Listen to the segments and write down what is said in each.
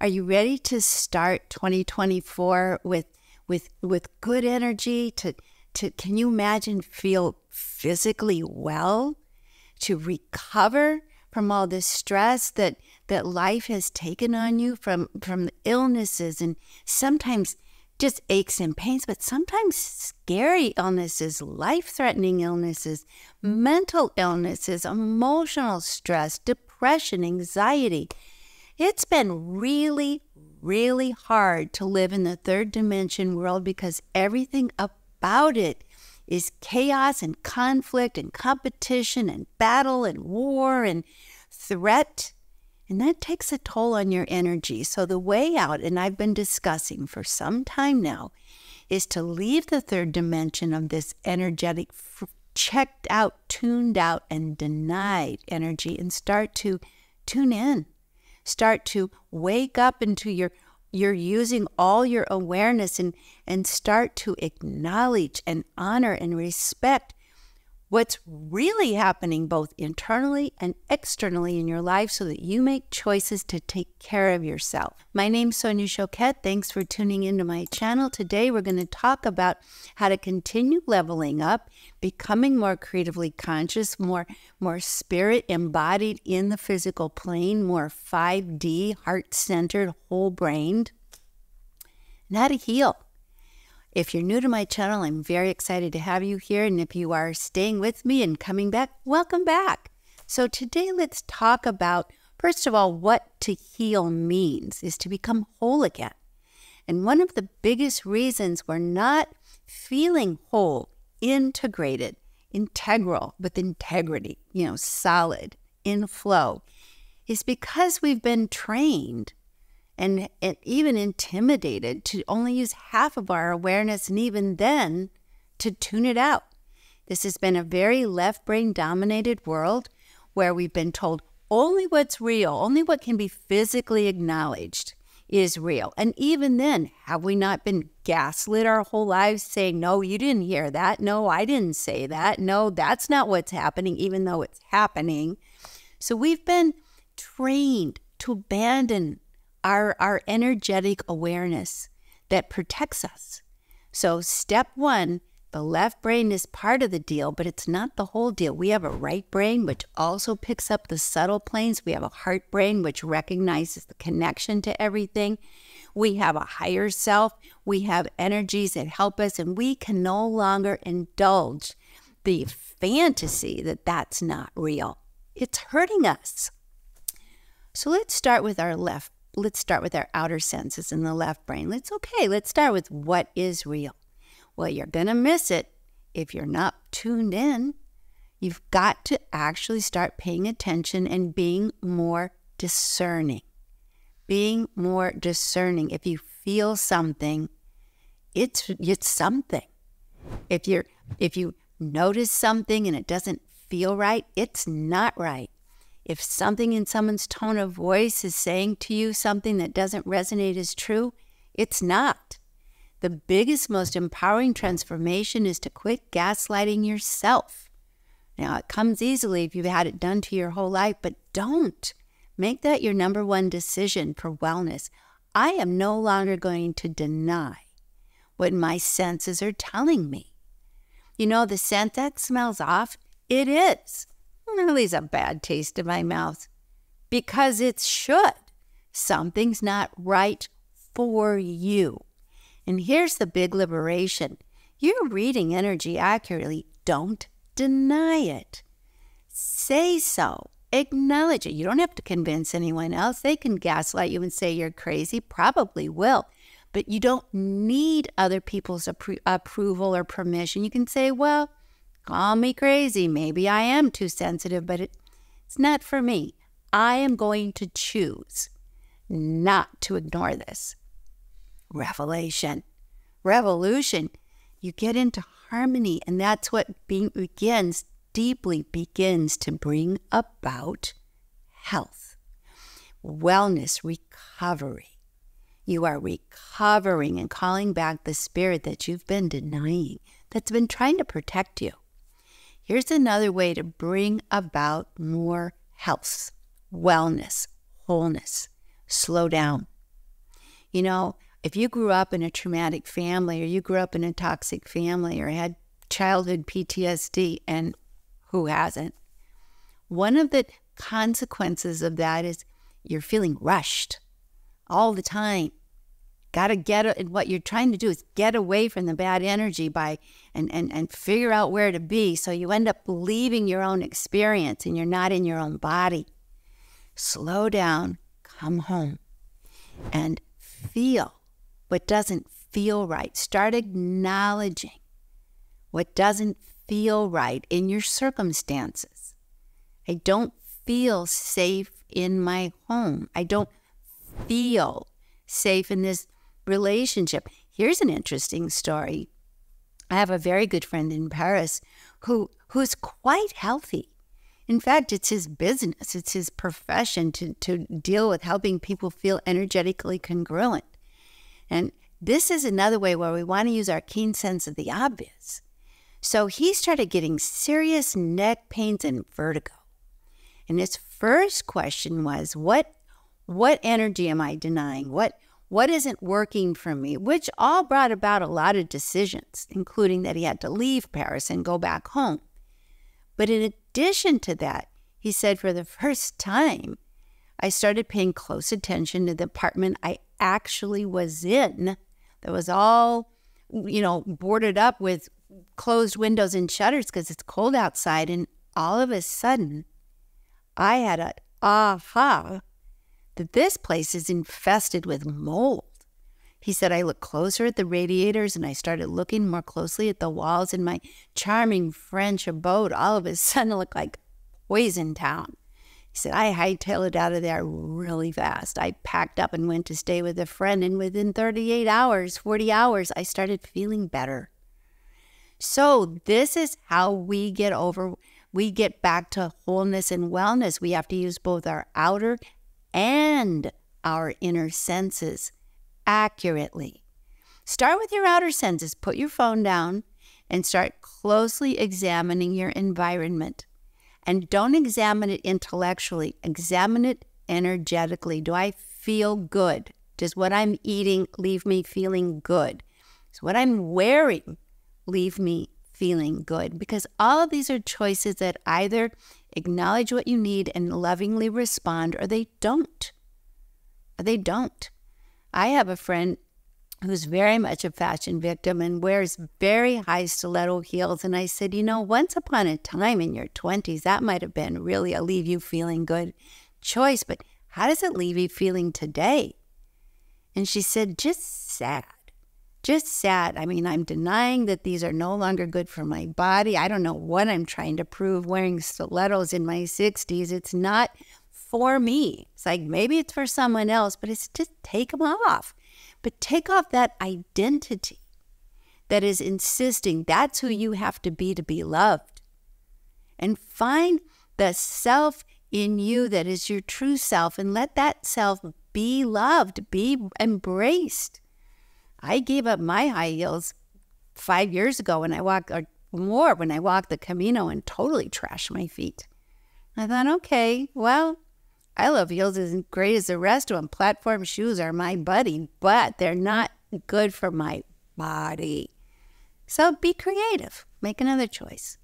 Are you ready to start 2024 with good energy? Can you imagine feel physically well, to recover from all this stress that life has taken on you, from illnesses, and sometimes just aches and pains, but sometimes scary illnesses, life-threatening illnesses, mental illnesses, emotional stress, depression, anxiety. It's been really, really hard to live in the third dimension world because everything about it is chaos and conflict and competition and battle and war and threat. And that takes a toll on your energy. So the way out, and I've been discussing for some time now, is to leave the third dimension of this energetic, checked out, tuned out, and denied energy and start to tune in. Start to wake up into you're using all your awareness and start to acknowledge and honor and respect what's really happening both internally and externally in your life so that you make choices to take care of yourself. My name's Sonia Choquette. Thanks for tuning into my channel. Today we're going to talk about how to continue leveling up, becoming more creatively conscious, more spirit embodied in the physical plane, more 5D, heart-centered, whole-brained, and how to heal. If you're new to my channel, I'm very excited to have you here. And if you are staying with me and coming back, welcome back. So today let's talk about, first of all, what to heal means is to become whole again. And one of the biggest reasons we're not feeling whole, integrated, integral, with integrity, solid, in flow, is because we've been trained and even intimidated to only use half of our awareness, and even then to tune it out. This has been a very left brain dominated world where we've been told only what's real, only what can be physically acknowledged is real. And even then, have we not been gaslit our whole lives saying, no, you didn't hear that. No, I didn't say that. No, that's not what's happening, even though it's happening. So we've been trained to abandon our energetic awareness that protects us. So step one, the left brain is part of the deal, but it's not the whole deal. We have a right brain, which also picks up the subtle planes. We have a heart brain, which recognizes the connection to everything. We have a higher self. We have energies that help us, and we can no longer indulge the fantasy that that's not real. It's hurting us. So let's start with our left brain. Let's start with our outer senses in the left brain. Let's start with what is real. Well, you're going to miss it if you're not tuned in. You've got to actually start paying attention and being more discerning. Being more discerning. If you feel something, it's something. If you notice something and it doesn't feel right, it's not right. If something in someone's tone of voice is saying to you something that doesn't resonate as true, it's not. The biggest, most empowering transformation is to quit gaslighting yourself. Now, it comes easily if you've had it done to your whole life, but don't. Make that your number one decision for wellness. I am no longer going to deny what my senses are telling me. You know, the scent that smells off, it is. It leaves a bad taste in my mouth because it should. Something's not right for you. And here's the big liberation. You're reading energy accurately. Don't deny it. Say so. Acknowledge it. You don't have to convince anyone else. They can gaslight you and say you're crazy. Probably will. But you don't need other people's approval or permission. You can say, well, call me crazy. Maybe I am too sensitive, but it's not for me. I am going to choose not to ignore this. Revelation. Revolution. You get into harmony, and that's what deeply begins to bring about health, wellness, recovery. You are recovering and calling back the spirit that you've been denying, that's been trying to protect you. Here's another way to bring about more health, wellness, wholeness. Slow down. you know, if you grew up in a traumatic family or you grew up in a toxic family or had childhood PTSD, and who hasn't? One of the consequences of that is you're feeling rushed all the time. Got to get, and what you're trying to do is get away from the bad energy by, and figure out where to be. So you end up leaving your own experience and you're not in your own body. Slow down, come home and feel what doesn't feel right. Start acknowledging what doesn't feel right in your circumstances. I don't feel safe in my home. I don't feel safe in this relationship. Here's an interesting story. I have a very good friend in Paris who's quite healthy. In fact, it's his business, it's his profession to deal with helping people feel energetically congruent. And this is another way where we want to use our keen sense of the obvious. So he started getting serious neck pains and vertigo. And his first question was, what energy am I denying? What isn't working for me? Which all brought about a lot of decisions, including that he had to leave Paris and go back home. But in addition to that, he said, for the first time, I started paying close attention to the apartment I actually was in, that was all, you know, boarded up with closed windows and shutters because it's cold outside. And all of a sudden, I had an aha that this place is infested with mold. He said, I looked closer at the radiators and I started looking more closely at the walls, and my charming French abode all of a sudden looked like poison town. He said, I hightailed it out of there really fast. I packed up and went to stay with a friend, and within 38 hours, 40 hours, I started feeling better. So this is how we get over, we get back to wholeness and wellness. We have to use both our outer and our inner senses accurately. Start with your outer senses. Put your phone down and start closely examining your environment. And don't examine it intellectually. Examine it energetically. Do I feel good? Does what I'm eating leave me feeling good? Does what I'm wearing leave me feeling good? Because all of these are choices that either acknowledge what you need and lovingly respond, or they don't. I have a friend who's very much a fashion victim and wears very high stiletto heels. And I said, you know, once upon a time in your 20s, that might have been really a leave you feeling good choice. But how does it leave you feeling today? And she said, just sad. Just sad. I mean, I'm denying that these are no longer good for my body. I don't know what I'm trying to prove wearing stilettos in my 60s. It's not for me. It's like, maybe it's for someone else, but it's just take them off. But take off that identity that is insisting that's who you have to be loved. And find the self in you that is your true self, and let that self be loved, be embraced. I gave up my high heels 5 years ago when I walked, or more, when I walked the Camino, and totally trashed my feet. I thought, okay, well, I love heels as great as the rest of them. Platform shoes are my buddy, but they're not good for my body. So be creative. Make another choice.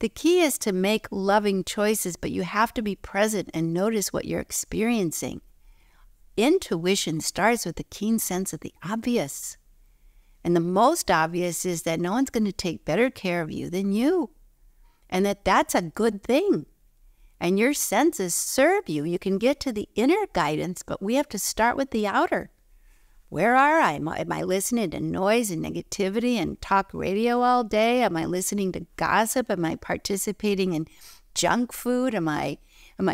The key is to make loving choices, but you have to be present and notice what you're experiencing. Intuition starts with a keen sense of the obvious. And the most obvious is that no one's going to take better care of you than you. And that that's a good thing. And your senses serve you. You can get to the inner guidance, but we have to start with the outer. Where are I? Am I listening to noise and negativity and talk radio all day? Am I listening to gossip? Am I participating in junk food? Am I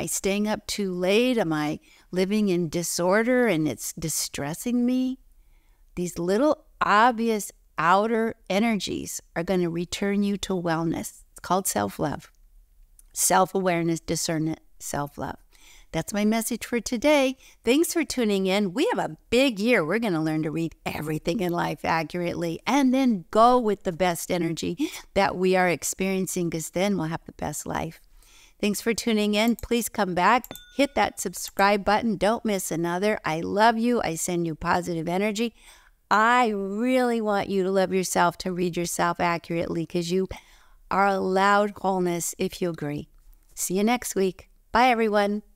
staying up too late? Am I living in disorder and it's distressing me? These little obvious outer energies are going to return you to wellness. It's called self-love. Self-awareness, discernment, self-love. That's my message for today. Thanks for tuning in. We have a big year. We're going to learn to read everything in life accurately and then go with the best energy that we are experiencing, because then we'll have the best life. Thanks for tuning in. Please come back. Hit that subscribe button. Don't miss another. I love you. I send you positive energy. I really want you to love yourself, to read yourself accurately, because you are allowed wholeness if you agree. See you next week. Bye, everyone.